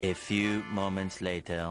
A few moments later.